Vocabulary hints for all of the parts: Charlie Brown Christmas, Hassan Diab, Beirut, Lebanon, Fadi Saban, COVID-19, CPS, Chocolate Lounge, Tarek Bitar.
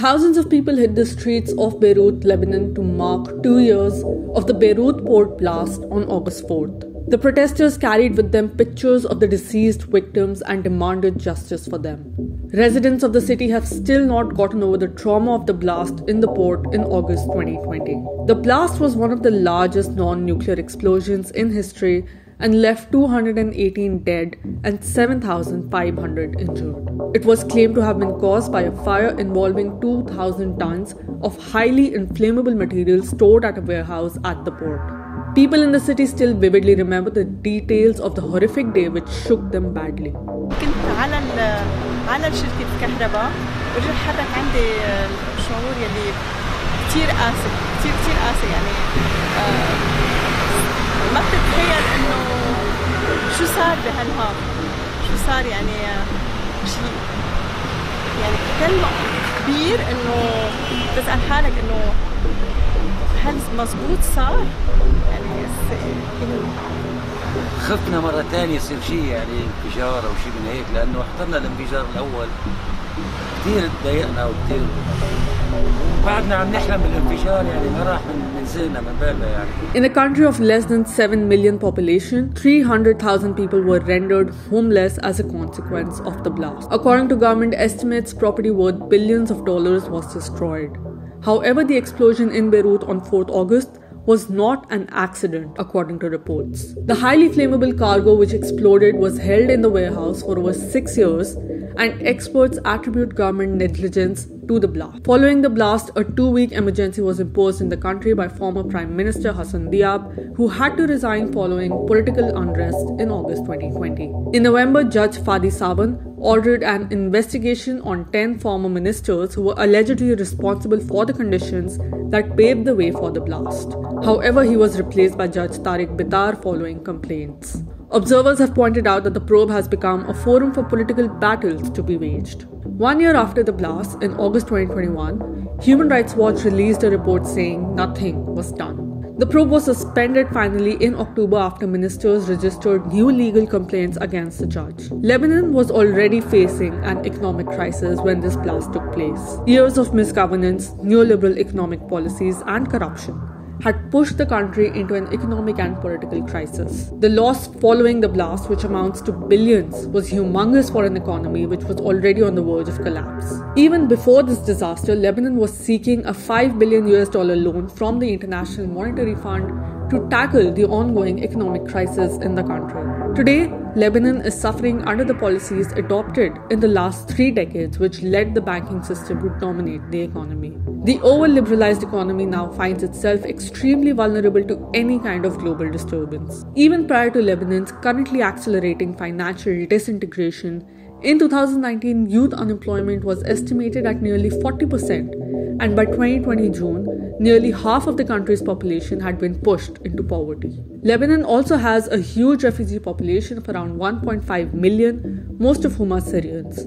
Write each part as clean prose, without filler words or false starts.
Thousands of people hit the streets of Beirut, Lebanon to mark 2 years of the Beirut port blast on August 4th. The protesters carried with them pictures of the deceased victims and demanded justice for them. Residents of the city have still not gotten over the trauma of the blast in the port in August 2020. The blast was one of the largest non-nuclear explosions in history and left 218 dead and 7,500 injured. It was claimed to have been caused by a fire involving 2,000 tons of highly inflammable material stored at a warehouse at the port. People in the city still vividly remember the details of the horrific day, which shook them badly. ما بتتخيل انه شو صار بهالنهار شو صار يعني شيء يعني كلمة كبير انه بتسأل حالك انه هل مزبوط صار يعني خفتنا مرة ثانية يصير شيء يعني انفجار او شيء من هيك لانه حضرنا الانفجار الاول كثير تضايقنا وكثير In a country of less than 7 million population, 300,000 people were rendered homeless as a consequence of the blast. According to government estimates, property worth billions of dollars was destroyed. However, the explosion in Beirut on 4th August was not an accident, according to reports. The highly flammable cargo which exploded was held in the warehouse for over 6 years, and experts attribute government negligence to the blast. Following the blast, a 2-week emergency was imposed in the country by former Prime Minister Hassan Diab, who had to resign following political unrest in August 2020. In November, Judge Fadi Saban ordered an investigation on 10 former ministers who were allegedly responsible for the conditions that paved the way for the blast. However, he was replaced by Judge Tarek Bitar following complaints. Observers have pointed out that the probe has become a forum for political battles to be waged. 1 year after the blast, in August 2021, Human Rights Watch released a report saying nothing was done. The probe was suspended finally in October after ministers registered new legal complaints against the judge. Lebanon was already facing an economic crisis when this blast took place. Years of misgovernance, neoliberal economic policies, and corruption had pushed the country into an economic and political crisis. The loss following the blast, which amounts to billions, was humongous for an economy which was already on the verge of collapse. Even before this disaster, Lebanon was seeking a $5 billion loan from the International Monetary Fund to tackle the ongoing economic crisis in the country. Today, Lebanon is suffering under the policies adopted in the last 3 decades, which led the banking system to dominate the economy. The over-liberalized economy now finds itself extremely vulnerable to any kind of global disturbance. Even prior to Lebanon's currently accelerating financial disintegration, in 2019, youth unemployment was estimated at nearly 40%, and by 2020 June, nearly half of the country's population had been pushed into poverty. Lebanon also has a huge refugee population of around 1.5 million, most of whom are Syrians.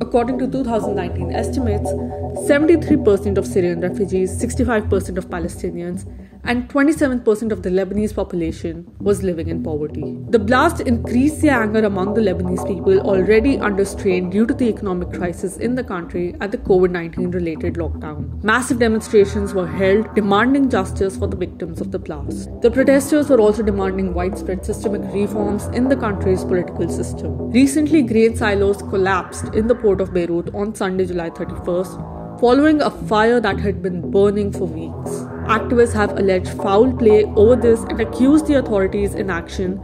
According to 2019 estimates, 73% of Syrian refugees, 65% of Palestinians, and 27% of the Lebanese population was living in poverty. The blast increased the anger among the Lebanese people, already under strain due to the economic crisis in the country and the COVID-19 related lockdown. Massive demonstrations were held demanding justice for the victims of the blast. The protesters were also demanding widespread systemic reforms in the country's political system. Recently, grain silos collapsed in the port of Beirut on Sunday, July 31st, following a fire that had been burning for weeks. Activists have alleged foul play over this and accused the authorities' inaction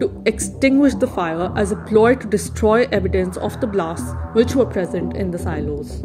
to extinguish the fire as a ploy to destroy evidence of the blasts which were present in the silos.